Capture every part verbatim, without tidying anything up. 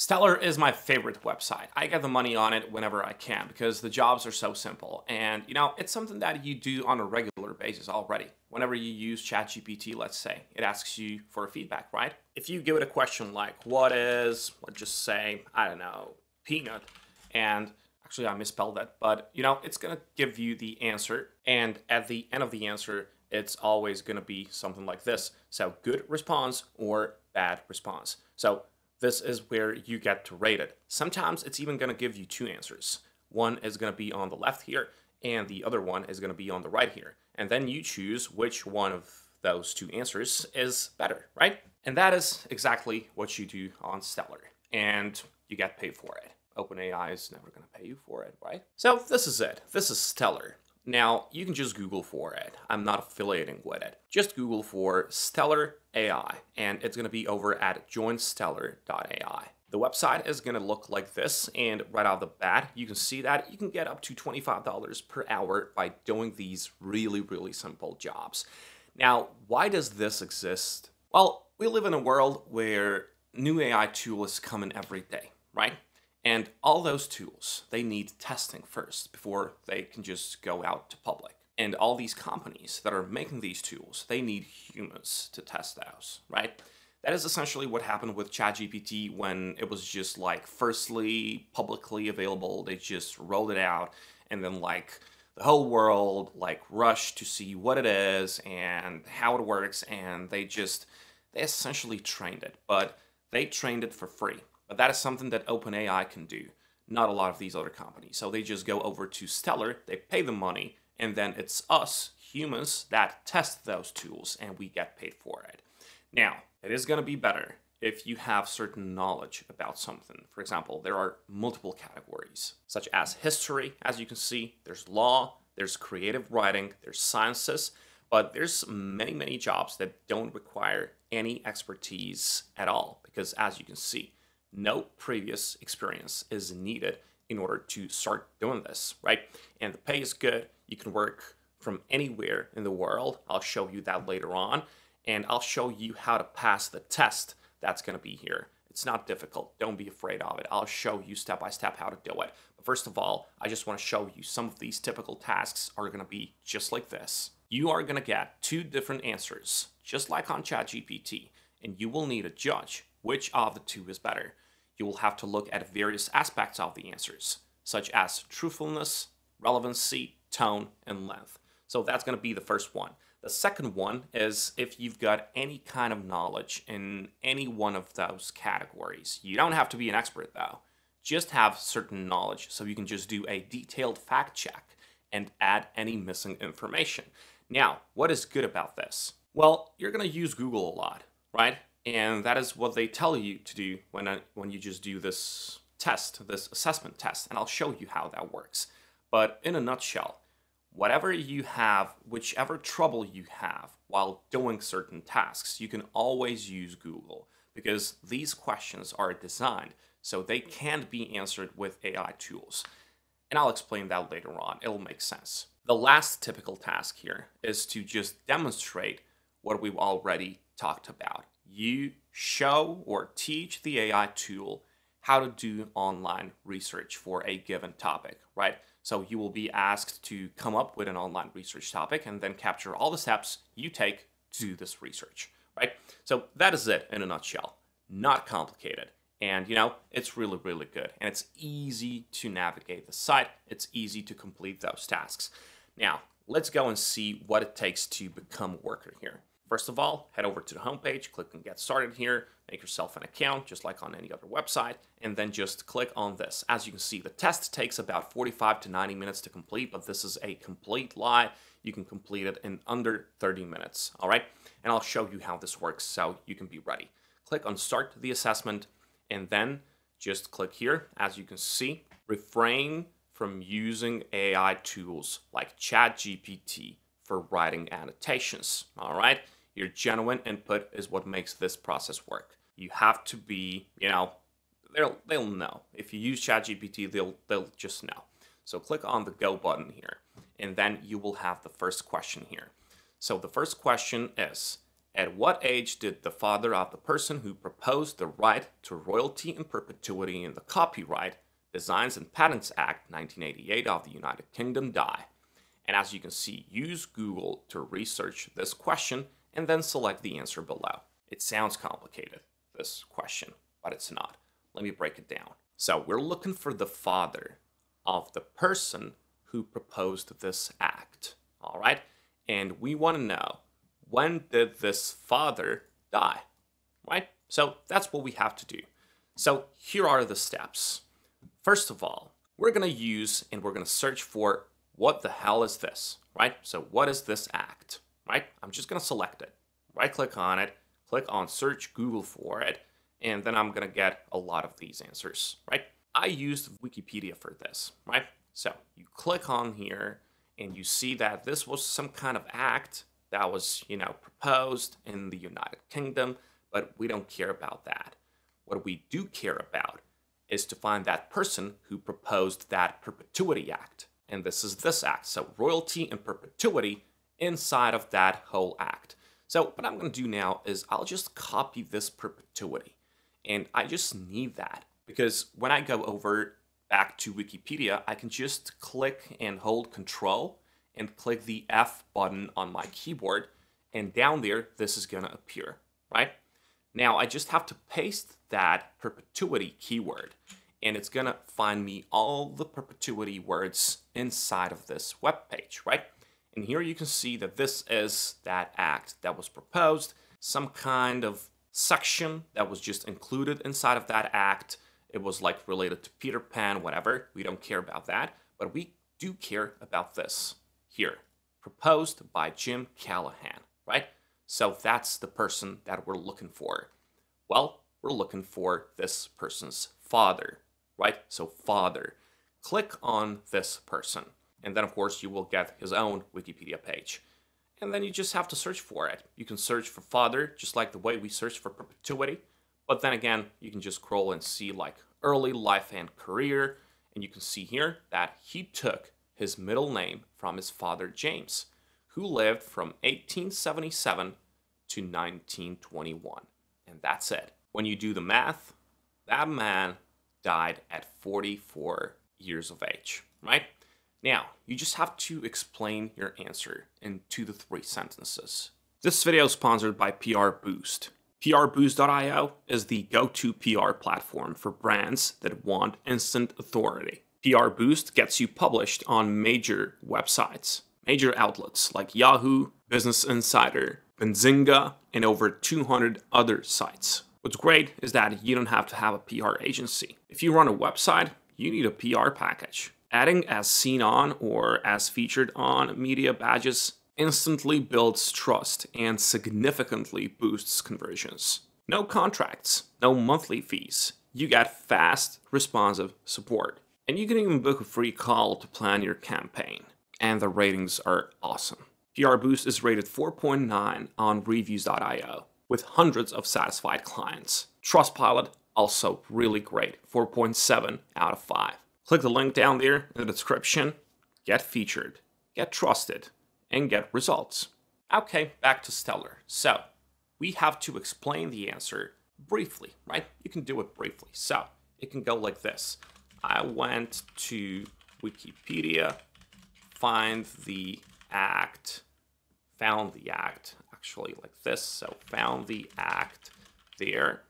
Stellar is my favorite website. I get the money on it whenever I can because the jobs are so simple. And you know, it's something that you do on a regular basis already. Whenever you use ChatGPT, let's say, it asks you for feedback, right? If you give it a question like, what is, let's just say, I don't know, peanut, and actually I misspelled that, but you know, it's gonna give you the answer. And at the end of the answer, it's always gonna be something like this. So good response or bad response. So this is where you get to rate it. Sometimes it's even gonna give you two answers. One is gonna be on the left here, and the other one is gonna be on the right here. And then you choose which one of those two answers is better, right? And that is exactly what you do on Stellar, and you get paid for it. OpenAI is never gonna pay you for it, right? So this is it, this is Stellar. Now, you can just Google for it. I'm not affiliating with it. Just Google for Stellar A I, and it's gonna be over at join stellar dot A I. The website is gonna look like this, and right out of the bat, you can see that you can get up to twenty-five dollars per hour by doing these really, really simple jobs. Now, why does this exist? Well, we live in a world where new A I tools come in every day, right? And all those tools, they need testing first before they can just go out to public. And all these companies that are making these tools, they need humans to test those, right? That is essentially what happened with ChatGPT when it was just like firstly publicly available. They just rolled it out, and then like the whole world like rushed to see what it is and how it works, and they just, they essentially trained it, but they trained it for free. But that is something that OpenAI can do, not a lot of these other companies. So they just go over to Stellar, they pay the money, and then it's us, humans, that test those tools, and we get paid for it. Now, it is gonna be better if you have certain knowledge about something. For example, there are multiple categories, such as history, as you can see, there's law, there's creative writing, there's sciences, but there's many, many jobs that don't require any expertise at all, because as you can see, no previous experience is needed in order to start doing this, right? And the pay is good. You can work from anywhere in the world. I'll show you that later on, and I'll show you how to pass the test that's going to be here. It's not difficult. Don't be afraid of it. I'll show you step by step how to do it. But first of all, I just want to show you some of these typical tasks are going to be just like this. You are going to get two different answers, just like on ChatGPT, and you will need a judge which of the two is better. You will have to look at various aspects of the answers, such as truthfulness, relevancy, tone, and length. So that's going to be the first one. The second one is if you've got any kind of knowledge in any one of those categories. You don't have to be an expert though. Just have certain knowledge so you can just do a detailed fact check and add any missing information. Now, what is good about this? Well, you're going to use Google a lot, right? And that is what they tell you to do when, I, when you just do this test, this assessment test, and I'll show you how that works. But in a nutshell, whatever you have, whichever trouble you have while doing certain tasks, you can always use Google because these questions are designed so they can be answered with A I tools. And I'll explain that later on. It'll make sense. The last typical task here is to just demonstrate what we've already talked about. You show or teach the A I tool how to do online research for a given topic, right? So you will be asked to come up with an online research topic and then capture all the steps you take to do this research, right? So that is it in a nutshell. Not complicated. And you know, it's really, really good. And it's easy to navigate the site. It's easy to complete those tasks. Now, let's go and see what it takes to become a worker here. First of all, head over to the homepage, click on Get Started here, make yourself an account, just like on any other website, and then just click on this. As you can see, the test takes about forty-five to ninety minutes to complete, but this is a complete lie. You can complete it in under thirty minutes, all right? And I'll show you how this works so you can be ready. Click on Start the Assessment, and then just click here. As you can see, refrain from using A I tools like ChatGPT for writing annotations, all right? Your genuine input is what makes this process work. You have to be, you know, they'll, they'll know. If you use ChatGPT, they'll, they'll just know. So click on the Go button here, and then you will have the first question here. So the first question is, At what age did the father of the person who proposed the right to royalty in perpetuity in the Copyright Designs and Patents Act nineteen eighty-eight of the United Kingdom die? And as you can see, use Google to research this question and then select the answer below. It sounds complicated, this question, but it's not. Let me break it down. So we're looking for the father of the person who proposed this act, all right? And we want to know, when did this father die, right? So that's what we have to do. So here are the steps. First of all, we're going to use and we're going to search for what the hell is this, right? So what is this act, right? I'm just going to select it, right-click on it, click on search Google for it, and then I'm going to get a lot of these answers, right? I used Wikipedia for this, right? So you click on here and you see that this was some kind of act that was, you know, proposed in the United Kingdom, but we don't care about that. What we do care about is to find that person who proposed that perpetuity act. And this is this act, so royalty and perpetuity inside of that whole act. So what I'm going to do now is I'll just copy this perpetuity, and I just need that because when I go over back to Wikipedia, I can just click and hold Control and click the F button on my keyboard, and down there, this is gonna appear, right? Now, I just have to paste that perpetuity keyword, and it's gonna find me all the perpetuity words inside of this web page, right? And here you can see that this is that act that was proposed, some kind of section that was just included inside of that act. It was like related to Peter Pan, whatever. We don't care about that, but we do care about this here, proposed by Jim Callahan, right? So that's the person that we're looking for. Well, we're looking for this person's father, right? So father, click on this person. And then of course you will get his own Wikipedia page. And then you just have to search for it. You can search for father, just like the way we search for perpetuity. But then again, you can just scroll and see like early life and career. And you can see here that he took his middle name from his father, James, who lived from eighteen seventy-seven to nineteen twenty-one. And that's it. When you do the math, that man died at forty-four years of age, right? Now, you just have to explain your answer in two to three sentences. This video is sponsored by P R Boost. P R Boost dot i o is the go-to P R platform for brands that want instant authority. P R Boost gets you published on major websites, major outlets like Yahoo, Business Insider, Benzinga, and over two hundred other sites. What's great is that you don't have to have a P R agency. If you run a website, you need a P R package. Adding as seen on or as featured on media badges instantly builds trust and significantly boosts conversions. No contracts, no monthly fees. You get fast, responsive support. And you can even book a free call to plan your campaign. And the ratings are awesome. P R Boost is rated four point nine on Reviews dot i o with hundreds of satisfied clients. Trustpilot, also really great, four point seven out of five. Click the link down there in the description. Get featured, get trusted, and get results. Okay, back to Stellar. So we have to explain the answer briefly, right? You can do it briefly. So it can go like this. I went to Wikipedia, find the act, found the act, actually like this. So found the act there.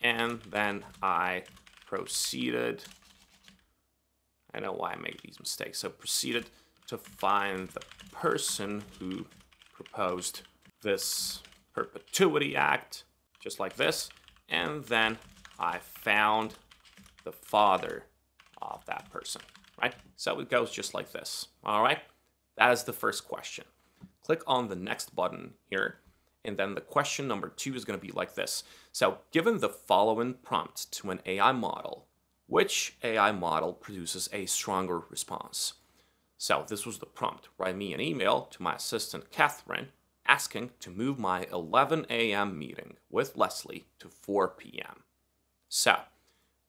And then I proceeded, I know why I make these mistakes. So proceeded to find the person who proposed this perpetuity act, just like this. And then I found the father of that person, right? So it goes just like this, all right? That is the first question. Click on the next button here, and then the question number two is gonna be like this. So given the following prompt to an A I model, which A I model produces a stronger response? So this was the prompt. Write me an email to my assistant, Catherine, asking to move my eleven a m meeting with Leslie to four p m So,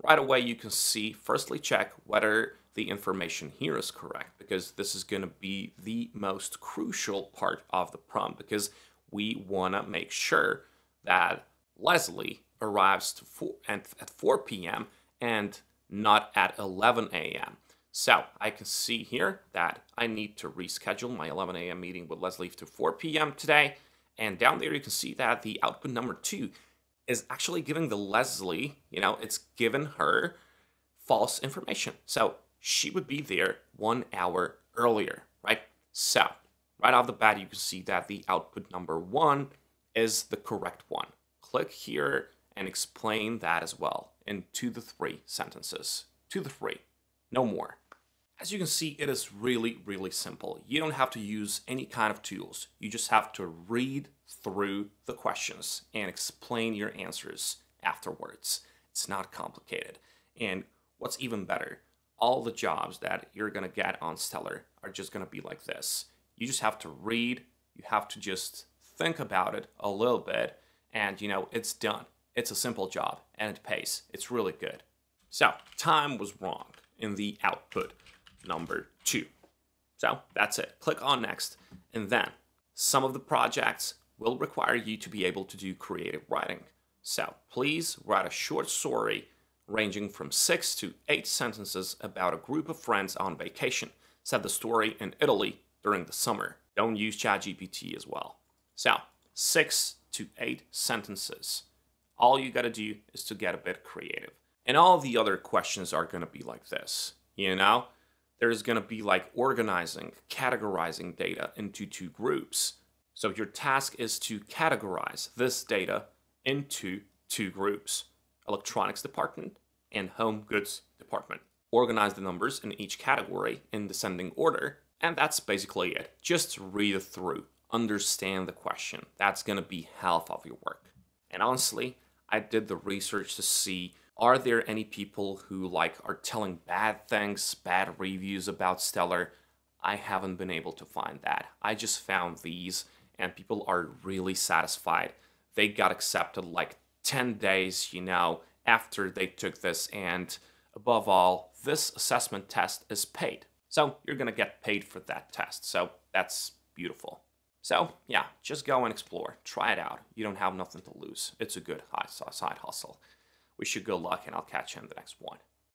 right away, you can see, firstly, check whether the information here is correct, because this is going to be the most crucial part of the prompt, because we want to make sure that Leslie arrives to four, and at four p m and not at eleven a m So I can see here that I need to reschedule my eleven a m meeting with Leslie to four p m today. And down there, you can see that the output number two is actually giving the Leslie, you know, it's given her false information. So she would be there one hour earlier, right? So right off the bat, you can see that the output number one is the correct one. Click here and explain that as well in two to three sentences. Two to three, no more. As you can see, it is really, really simple. You don't have to use any kind of tools. You just have to read through the questions and explain your answers afterwards. It's not complicated. And what's even better, all the jobs that you're going to get on Stellar are just going to be like this. You just have to read. You have to just think about it a little bit. And, you know, it's done. It's a simple job and it pays. It's really good. So time was wrong in the output number two. So that's it. Click on next. And then some of the projects will require you to be able to do creative writing. So please write a short story ranging from six to eight sentences about a group of friends on vacation. Set the story in Italy during the summer. Don't use ChatGPT as well. So six to eight sentences. All you got to do is to get a bit creative. And all the other questions are going to be like this, you know? There's going to be like organizing, categorizing data into two groups. So your task is to categorize this data into two groups, electronics department and home goods department. Organize the numbers in each category in descending order. And that's basically it. Just read it through, understand the question. That's going to be half of your work. And honestly, I did the research to see, are there any people who like are telling bad things, bad reviews about Stellar? I haven't been able to find that. I just found these and people are really satisfied. They got accepted like ten days, you know, after they took this. And above all, this assessment test is paid. So you're going to get paid for that test. So that's beautiful. So yeah, just go and explore. Try it out. You don't have nothing to lose. It's a good side hustle. Wish you good luck, and I'll catch you in the next one.